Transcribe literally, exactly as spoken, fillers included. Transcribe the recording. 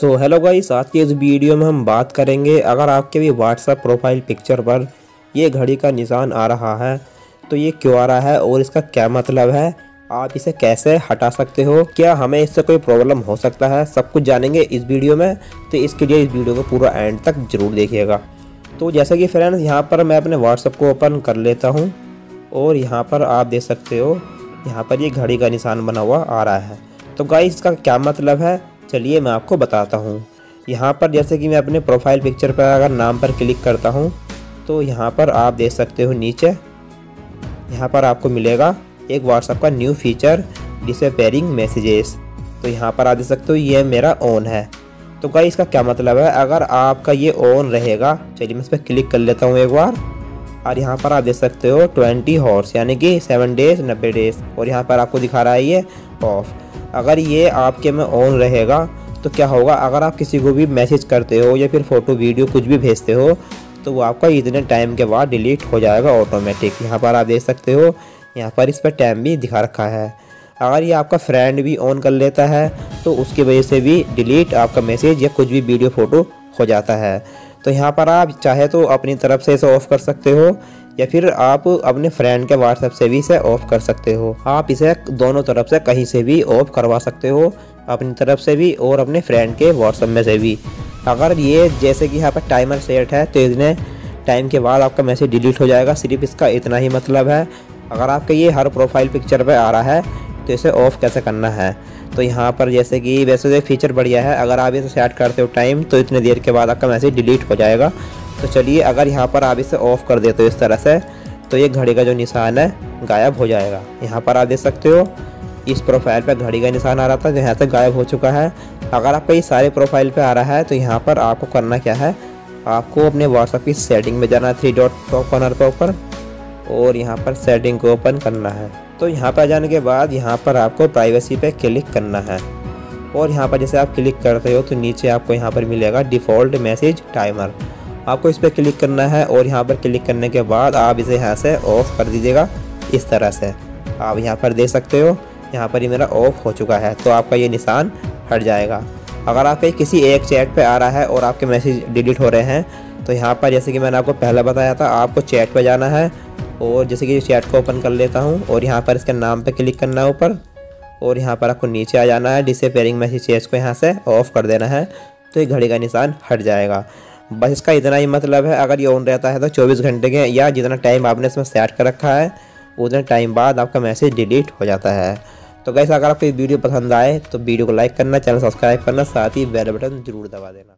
So hello guys, आज के इस वीडियो में हम बात करेंगे अगर आपके भी व्हाट्सएप प्रोफाइल पिक्चर पर ये घड़ी का निशान आ रहा है तो ये क्यों आ रहा है और इसका क्या मतलब है, आप इसे कैसे हटा सकते हो, क्या हमें इससे कोई प्रॉब्लम हो सकता है, सब कुछ जानेंगे इस वीडियो में। तो इसके लिए इस वीडियो को पूरा एंड तक जरूर देखिएगा। तो जैसे कि फ्रेंड्स, यहाँ पर मैं अपने व्हाट्सएप को ओपन कर लेता हूँ और यहाँ पर आप देख सकते हो यहाँ पर ये घड़ी का निशान बना हुआ आ रहा है। तो गाइस, इसका क्या मतलब है चलिए मैं आपको बताता हूँ। यहाँ पर जैसे कि मैं अपने प्रोफाइल पिक्चर पर अगर नाम पर क्लिक करता हूँ तो यहाँ पर आप देख सकते हो नीचे यहाँ पर आपको मिलेगा एक व्हाट्सएप का न्यू फीचर डिसअपीयरिंग मैसेजेस। तो यहाँ पर आप देख सकते हो ये मेरा ऑन है। तो गाइस, इसका क्या मतलब है, अगर आपका ये ऑन रहेगा, चलिए मैं इस पर क्लिक कर लेता हूँ एक बार, और यहाँ पर आप देख सकते हो ट्वेंटी हॉर्स यानी कि सेवन डेज नब्बे डेज और यहाँ पर आपको दिखा रहा है ये ऑफ। अगर ये आपके में ऑन रहेगा तो क्या होगा, अगर आप किसी को भी मैसेज करते हो या फिर फ़ोटो वीडियो कुछ भी भेजते हो तो वो आपका इतने टाइम के बाद डिलीट हो जाएगा ऑटोमेटिक। यहाँ पर आप देख सकते हो यहाँ पर इस पर टाइम भी दिखा रखा है। अगर ये आपका फ्रेंड भी ऑन कर लेता है तो उसकी वजह से भी डिलीट आपका मैसेज या कुछ भी वीडियो फ़ोटो हो जाता है। तो यहाँ पर आप चाहे तो अपनी तरफ से इसे ऑफ़ कर सकते हो या फिर आप अपने फ्रेंड के व्हाट्सएप से भी इसे ऑफ़ कर सकते हो। आप इसे दोनों तरफ से कहीं से भी ऑफ़ करवा सकते हो, अपनी तरफ से भी और अपने फ्रेंड के व्हाट्सएप में से भी। अगर ये जैसे कि यहाँ पर टाइमर सेट है तो इतने टाइम के बाद आपका मैसेज डिलीट हो जाएगा, सिर्फ इसका इतना ही मतलब है। अगर आपके ये हर प्रोफाइल पिक्चर पर आ रहा है तो इसे ऑफ़ कैसे करना है, तो यहाँ पर जैसे कि वैसे तो फीचर बढ़िया है, अगर आप इसे सेट करते हो टाइम तो इतने देर के बाद आपका मैसेज डिलीट हो जाएगा। तो चलिए, अगर यहाँ पर आप इसे ऑफ़ कर देते हो इस तरह से तो ये घड़ी का जो निशान है गायब हो जाएगा। यहाँ पर आप देख सकते हो इस प्रोफाइल पर घड़ी का निशान आ रहा था, यहाँ से गायब हो चुका है। अगर आपका ये सारे प्रोफाइल पर आ रहा है तो यहाँ पर आपको करना क्या है, आपको अपने व्हाट्सएप की सेटिंग में जाना है, थ्री डॉट टॉप कॉर्नर पर ऊपर, और यहाँ पर सेटिंग को ओपन करना है। तो यहाँ पर जाने के बाद यहाँ पर आपको प्राइवेसी पे क्लिक करना है और यहाँ पर जैसे आप क्लिक करते हो तो नीचे आपको यहाँ पर मिलेगा डिफ़ॉल्ट मैसेज टाइमर, आपको इस पर क्लिक करना है और यहाँ पर क्लिक करने के बाद आप इसे यहाँ से ऑफ़ कर दीजिएगा। इस तरह से आप यहाँ पर देख सकते हो यहाँ पर ये मेरा ऑफ़ हो चुका है, तो आपका ये निशान हट जाएगा। अगर आपके किसी एक चैट पे आ रहा है और आपके मैसेज डिलीट हो रहे हैं तो यहाँ पर जैसे कि मैंने आपको पहले बताया था, आपको चैट पर जाना है और जैसे कि चैट को ओपन कर लेता हूँ और यहाँ पर इसके नाम पे क्लिक करना है ऊपर, और यहाँ पर आपको नीचे आ जाना है, डिसअपीयरिंग मैसेजेस को यहाँ से ऑफ़ कर देना है तो ये घड़ी का निशान हट जाएगा। बस इसका इतना ही मतलब है। अगर ये ऑन रहता है तो चौबीस घंटे के या जितना टाइम आपने इसमें सेट कर रखा है उतने टाइम बाद आपका मैसेज डिलीट हो जाता है। तो गाइस, अगर आपको ये वीडियो पसंद आए तो वीडियो को लाइक करना, चैनल सब्सक्राइब करना, साथ ही बेल बटन जरूर दबा देना।